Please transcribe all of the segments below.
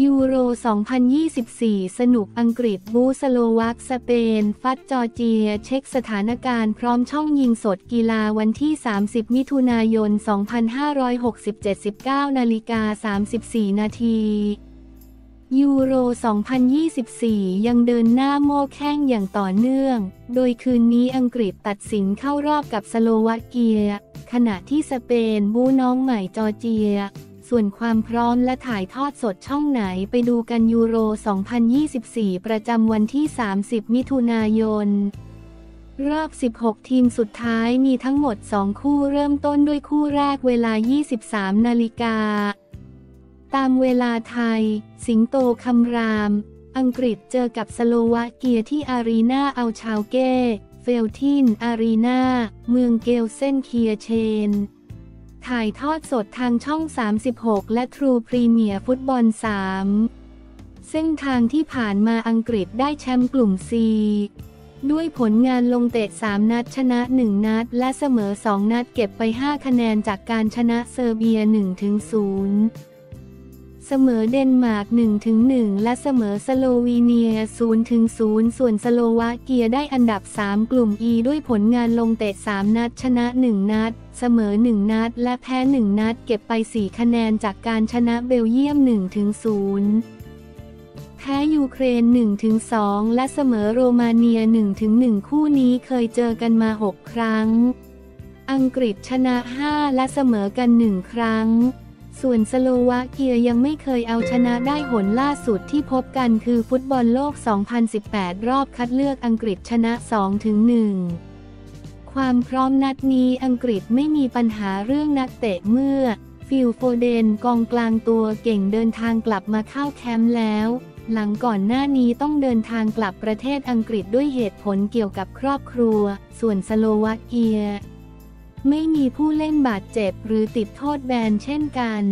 ยูโร 2024 สนุกอังกฤษบูสโลวักสเปนฟัดจอร์เจียเช็คสถานการณ์พร้อมช่องยิงสดกีฬาวันที่ 30 มิถุนายน 2567 19:34 น.ยูโร 2024 ยังเดินหน้าโม่แข้งอย่างต่อเนื่องโดยคืนนี้อังกฤษตัดสินเข้ารอบกับสโลวาเกียขณะที่สเปนบูน้องใหม่จอร์เจียส่วนความพร้อมและถ่ายทอดสดช่องไหนไปดูกันยูโร 2024 ประจำวันที่ 30 มิถุนายนรอบ 16 ทีมสุดท้ายมีทั้งหมด 2 คู่เริ่มต้นด้วยคู่แรกเวลา 23 นาฬิกาตามเวลาไทยสิงโตคำรามอังกฤษเจอกับสโลวาเกียที่อารีนาอัลชาวเก้เฟลทินอารีนาเมืองเกลเซนเคียเชนถ่ายทอดสดทางช่อง36และทรูพรีเมียร์ฟุตบอล3ซึ่งทางที่ผ่านมาอังกฤษได้แชมป์กลุ่ม C ด้วยผลงานลงเตะ3นัดชนะ1นัดและเสมอ2นัดเก็บไป5คะแนนจากการชนะเซอร์เบีย 1-0เสมอเดนมาร์ก 1-1 และเสมอสโลวีเนีย 0-0 ส่วนสโลวาเกียได้อันดับ3กลุ่ม E ด้วยผลงานลงเตะ3นัดชนะ1นัดเสมอ1นัดและแพ้1นัดเก็บไป4คะแนนจากการชนะเบลเยียม 1-0 แพ้ยูเครน 1-2 และเสมอโรมาเนีย 1-1 คู่นี้เคยเจอกันมา6ครั้งอังกฤษชนะ5และเสมอกัน1ครั้งส่วนสโลวาเกียยังไม่เคยเอาชนะได้หนล่าสุดที่พบกันคือฟุตบอลโลก 2018 รอบคัดเลือกอังกฤษชนะ 2-1 ความพร้อมนัดนี้อังกฤษไม่มีปัญหาเรื่องนักเตะเมื่อฟิลโฟเดนกองกลางตัวเก่งเดินทางกลับมาเข้าแคมป์แล้วหลังก่อนหน้านี้ต้องเดินทางกลับประเทศอังกฤษด้วยเหตุผลเกี่ยวกับครอบครัวส่วนสโลวาเกียไม่มีผู้เล่นบาดเจ็บหรือติดโทษแบนเช่นกัน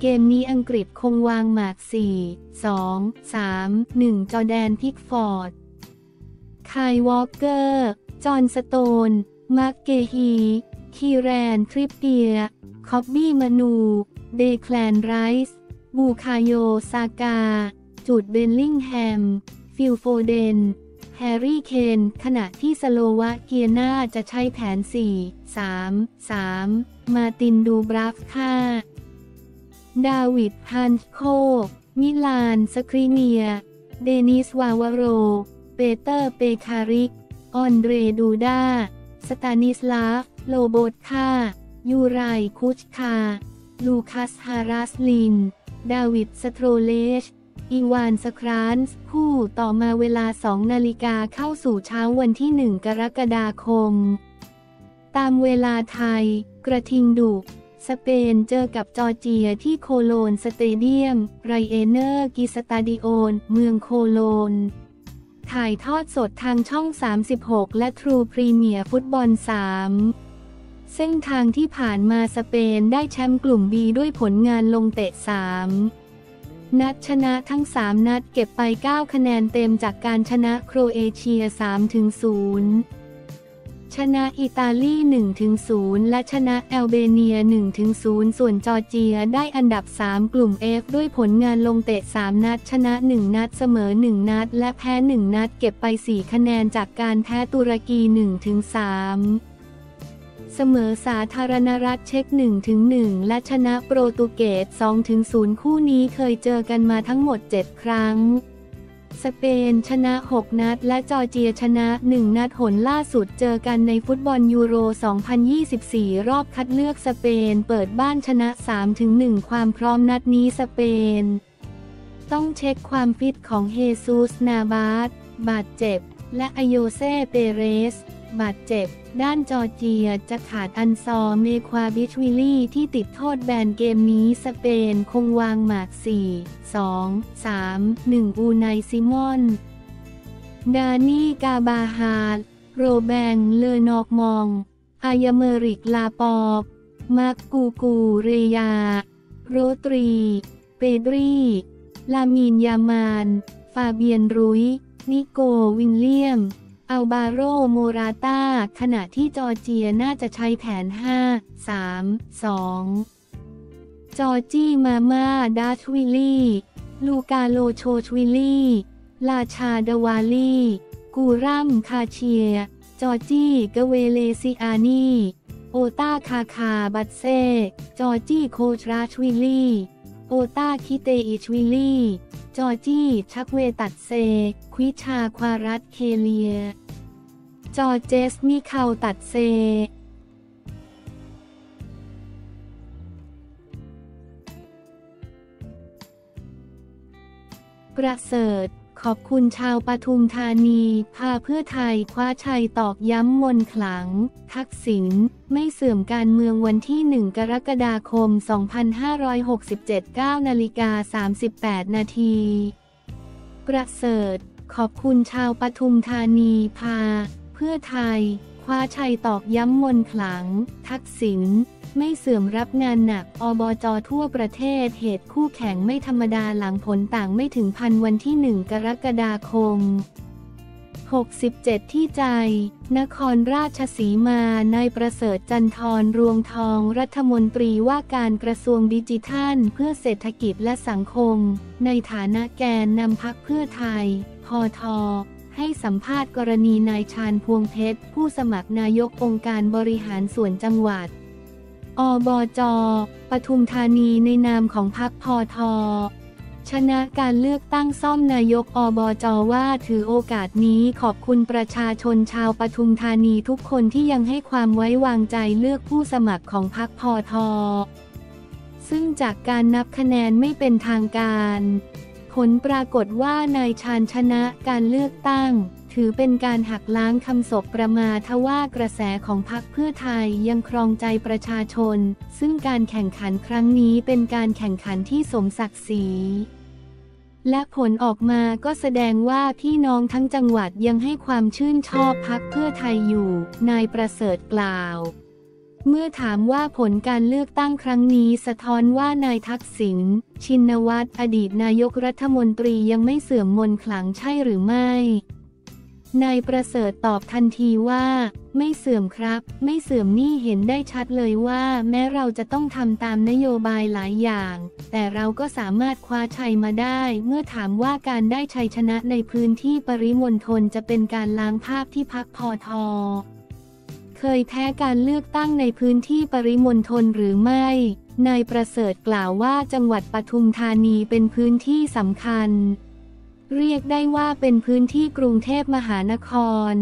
เกมนี้อังกฤษคงวางหมาก 4-2-3-1 จอร์แดน พิกฟอร์ด ไคล์ วอล์เกอร์ จอห์น สโตน มาร์ค เกฮี คีแรน ทริปเปียร์ คอบบี้ มานู เดแคลน ไรซ์ บูคาโย ซาก้า จูด เบลลิงแฮม ฟิล โฟเดนแฮร์รี่เคนขณะที่สโลวาเกียน่าจะใช้แผน 4-3-3 มาติน ดูบราฟคาดาวิด ฮันโคมิลาน สคริเนียเดนิส วาวาโรเปเตอร์ เปคาริกออนเดร ดูดาสตานิสลาฟ โลโบตคายูไร คุชคาลูคัส ฮารัสลินดาวิด สโตรเลชอีวาน สครานส์คู่ต่อมาเวลา 2 นาฬิกาเข้าสู่เช้าวันที่ 1 กรกฎาคมตามเวลาไทยกระทิงดุสเปนเจอกับจอร์เจียที่โคโลนสเตเดียมไรเอเนอร์กิสตาดิโอนเมืองโคโลนถ่ายทอดสดทางช่อง36และทรูพรีเมียร์ฟุตบอล3ซึ่งทางที่ผ่านมาสเปนได้แชมป์กลุ่ม B ด้วยผลงานลงเตะ3นัดชนะทั้ง3นัดเก็บไป9คะแนนเต็มจากการชนะโครเอเชีย 3-0 ชนะอิตาลี 1-0 และชนะแอลเบเนีย 1-0 ส่วนจอร์เจียได้อันดับ3กลุ่ม F ด้วยผลงานลงเตะ3นัดชนะ1นัดเสมอ1นัดและแพ้1นัดเก็บไป4คะแนนจากการแพ้ตุรกี 1-3เสมอสาธารณรัฐเช็ก 1-1 และชนะโปรตุเกส 2-0 คู่นี้เคยเจอกันมาทั้งหมด 7 ครั้งสเปนชนะ6นัดและจอร์เจียชนะ1นัดหนล่าสุดเจอกันในฟุตบอลยูโร 2024 รอบคัดเลือกสเปนเปิดบ้านชนะ 3-1 ความพร้อมนัดนี้สเปนต้องเช็คความฟิตของเฮซูส นาบาสบาดเจ็บและอโยเซ เปเรสบาดเจ็บด้านจอร์เจียจะขาดอันซอร์ เมควาบิชวิลลี่ที่ติดโทษแบนเกมนี้สเปนคงวางหมาก 4-2-3-1 อูไน ซิมอนดานี่ กาบาฮาร์โรแบง เลนอกมองอายเมริก ลาปอปมาร์ก กูกูเรยาโรตรี เปดรีลามีน ยามานฟาเบียน รุยนิโก วิลเลียมอัลบาโร โมราตาขณะที่จอร์เจียน่าจะใช้แผน 5-3-2 จอร์จี้ มาม่า ดัชวิลลี่ ลูกาโลโชชวิลลี่ลาชาดาวาลี่กูรัมคาเชียจอร์จี้กเวเลซิอานีโอตาคาคาบัตเซจอร์จี้โคชราชวิลลี่โอตาคิเตอิชวิลลี่จอร์จี้ชักเวตัดเซควิชาควารัตเคเลียจอร์เจสมิคาลตัดเซประเสริฐขอบคุณชาวปทุมธานีพาเพื่อไทยคว้าชัยตอกย้ำมนต์ขลังทักษิณไม่เสื่อมการเมืองวันที่1 กรกฎาคม 2567 9:38 น.ประเสริฐขอบคุณชาวปทุมธานีพาเพื่อไทยคว้าชัยตอกย้ำมนต์ขลังทักษิณไม่เสื่อมรับงานหนักอบจ.ทั่วประเทศเหตุคู่แข่งไม่ธรรมดาหลังผลต่างไม่ถึงพันวันที่1 กรกฎาคม67ที่ใจนครราชสีมานายประเสริฐจันทร์รวงทองรัฐมนตรีว่าการกระทรวงดิจิทัลเพื่อเศรษฐกิจและสังคมในฐานะแกนนำพรรคเพื่อไทยพท.ให้สัมภาษณ์กรณีนายชาญพวงเพชรผู้สมัครนายกองค์การบริหารส่วนจังหวัดอบจ.ปทุมธานีในนามของพรรคพท.ชนะการเลือกตั้งซ่อมนายกอบจ.ว่าถือโอกาสนี้ขอบคุณประชาชนชาวปทุมธานีทุกคนที่ยังให้ความไว้วางใจเลือกผู้สมัครของพรรคพท.ซึ่งจากการนับคะแนนไม่เป็นทางการผลปรากฏว่านายชาญชนะการเลือกตั้งถือเป็นการหักล้างคำสบประมาทว่ากระแสของพรรคเพื่อไทยยังครองใจประชาชนซึ่งการแข่งขันครั้งนี้เป็นการแข่งขันที่สมศักดิ์ศรีและผลออกมาก็แสดงว่าพี่น้องทั้งจังหวัดยังให้ความชื่นชอบพรรคเพื่อไทยอยู่นายประเสริฐกล่าวเมื่อถามว่าผลการเลือกตั้งครั้งนี้สะท้อนว่านายทักษิณชินวัตรอดีตนายกรัฐมนตรียังไม่เสื่อมมนต์ขลังใช่หรือไม่นายประเสริฐตอบทันทีว่าไม่เสื่อมครับไม่เสื่อมนี่เห็นได้ชัดเลยว่าแม้เราจะต้องทำตามนโยบายหลายอย่างแต่เราก็สามารถคว้าชัยมาได้เมื่อถามว่าการได้ชัยชนะในพื้นที่ปริมณฑลจะเป็นการล้างภาพที่พรรคพท.เคยแพ้การเลือกตั้งในพื้นที่ปริมณฑลหรือไม่นายประเสริฐกล่าวว่าจังหวัดปทุมธานีเป็นพื้นที่สำคัญเรียกได้ว่าเป็นพื้นที่กรุงเทพมหานคร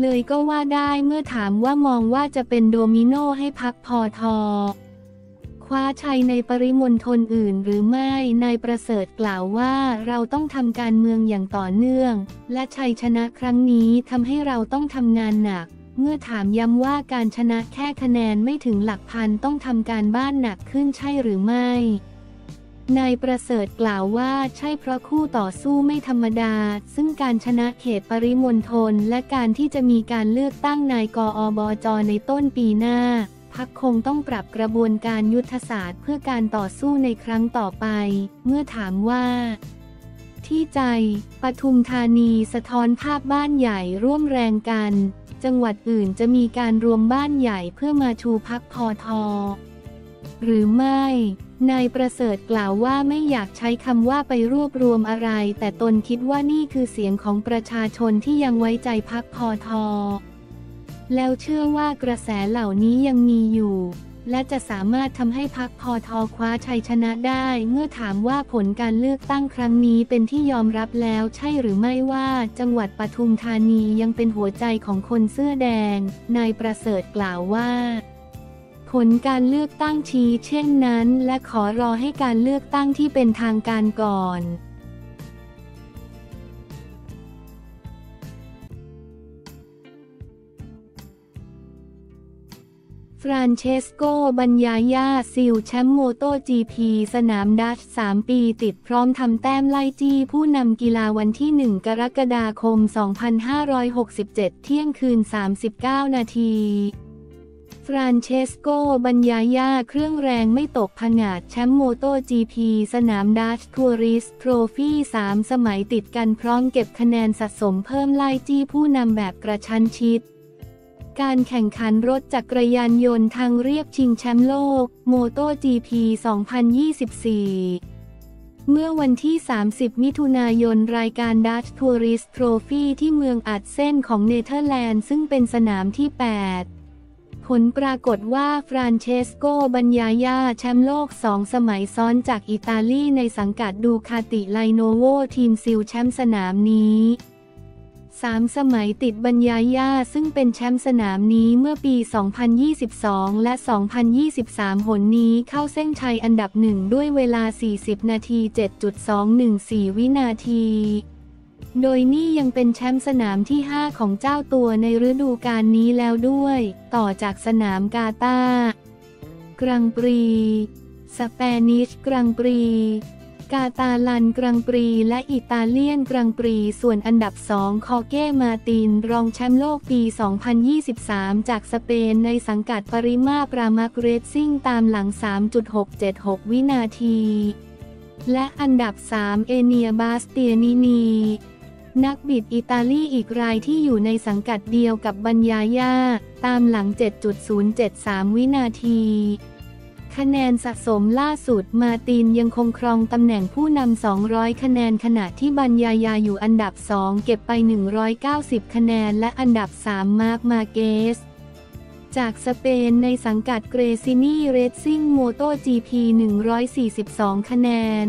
เลยก็ว่าได้เมื่อถามว่ามองว่าจะเป็นโดมิโนให้พรรคพท.คว้าชัยในปริมณฑลอื่นหรือไม่นายประเสริฐกล่าวว่าเราต้องทำการเมืองอย่างต่อเนื่องและชัยชนะครั้งนี้ทำให้เราต้องทำงานหนักเมื่อถามย้ำว่าการชนะแค่คะแนนไม่ถึงหลักพันต้องทำการบ้านหนักขึ้นใช่หรือไม่นายประเสริฐกล่าวว่าใช่เพราะคู่ต่อสู้ไม่ธรรมดาซึ่งการชนะเขตปริมณฑลและการที่จะมีการเลือกตั้งนายกอบจ.ในต้นปีหน้าพรรคคงต้องปรับกระบวนการยุทธศาสตร์เพื่อการต่อสู้ในครั้งต่อไปเมื่อถามว่าที่ใจปทุมธานีสะท้อนภาพบ้านใหญ่ร่วมแรงกันจังหวัดอื่นจะมีการรวมบ้านใหญ่เพื่อมาชูพรรคพท.หรือไม่นายประเสริฐกล่าวว่าไม่อยากใช้คำว่าไปรวบรวมอะไรแต่ตนคิดว่านี่คือเสียงของประชาชนที่ยังไว้ใจพรรคพท.แล้วเชื่อว่ากระแสเหล่านี้ยังมีอยู่และจะสามารถทำให้พรรคพท.คว้าชัยชนะได้เมื่อถามว่าผลการเลือกตั้งครั้งนี้เป็นที่ยอมรับแล้วใช่หรือไม่ว่าจังหวัดปทุมธานียังเป็นหัวใจของคนเสื้อแดงนายประเสริฐกล่าวว่าผลการเลือกตั้งชี้เช่นนั้นและขอรอให้การเลือกตั้งที่เป็นทางการก่อนฟรานเชสโก บัญญาญาซิลแชมป์โมโตจีพีสนามดัช3 ปีติดพร้อมทำแต้มไล่จี้ผู้นำกีฬาวันที่1 กรกฎาคม 2567 เที่ยงคืน 39 นาทีฟรานเชสโก บัญญาญาเครื่องแรงไม่ตกผงาดแชมป์โมโตจีพีสนามดัชทัวริสโทรฟี่3 สมัยติดกันพร้อมเก็บคะแนนสะสมเพิ่มไล่จี้ผู้นำแบบกระชั้นชิดการแข่งขันรถจักรยานยนต์ทางเรียบชิงแชมป์โลก MotoGP 2024 เมื่อวันที่30มิถุนายนรายการ Dutch Tourist Trophy ที่เมืองอัดเส้นของเนเธอร์แลนด์ซึ่งเป็นสนามที่ 8 ผลปรากฏว่าฟรานเชสโก บัญญาญ่าแชมป์โลก2สมัยซ้อนจากอิตาลีในสังกัดดูคาติไลโนโวทีมซิลแชมป์สนามนี้3 สมัยติดบัญญาญ่าซึ่งเป็นแชมป์สนามนี้เมื่อปี2022และ2023หนนี้เข้าเส้นชัยอันดับหนึ่งด้วยเวลา40นาที 7.214 วินาทีโดยนี่ยังเป็นแชมป์สนามที่5ของเจ้าตัวในฤดูกาลนี้แล้วด้วยต่อจากสนามกาตาร์กรังปรีสเปนิชกรังปรีกาตาลันกรังปรีและอิตาเลียนกรังปรีส่วนอันดับ2คอเก้มาตินรองแชมป์โลกปี2023จากสเปนในสังกัดปริมาปรามาเรซซิ่งตามหลัง 3.676 วินาทีและอันดับ3เอเนียบาสเตียนินีนักบิดอิตาลีอีกรายที่อยู่ในสังกัดเดียวกับบัญญาญ่าตามหลัง 7.073 วินาทีคะแนนสะสมล่าสุดมาตินยังคงครองตำแหน่งผู้นำ200คะแนนขณะที่บัญญาญ่าอยู่อันดับ2เก็บไป190คะแนนและอันดับ3มาร์คมาเกสจากสเปนในสังกัดเกรซินี่เรซซิ่งโมโตจีพี142คะแนน